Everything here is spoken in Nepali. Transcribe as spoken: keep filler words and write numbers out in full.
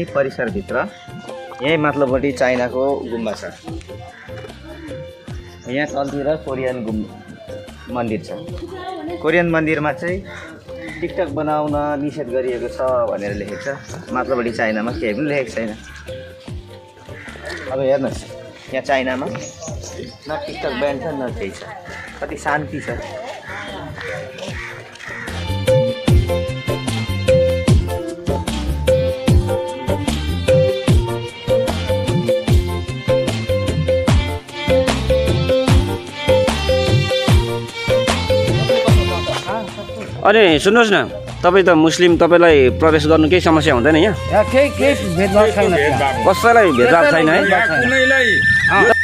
मिनी परिसर भित्र यही माथिल्लोपट्टि चाइना को गुम्बा छ, यहाँ तलतिर कोरियन गुम्बा मन्दिर छ। कोरियन मन्दिरमा चाहिँ टिकटक बनाउन निषेध गरिएको छ भनेर लेखेको छ, माथिल्लोपट्टि चाइनामा केही पनि लेखेको छैन। अब हेर्नुहोस् यहाँ चाइनामा न टिकटक ब्यान छ न केही छ, कति शान्ति छ। अरे सुन्नुहोस् न, तपाईं त मुस्लिम, तपाईलाई प्रवेश गर्नु केही समस्या हुँदैन? यहाँ केही केही भेदभाव छैन, कसैलाई भेदभाव छैन है कुनैलाई।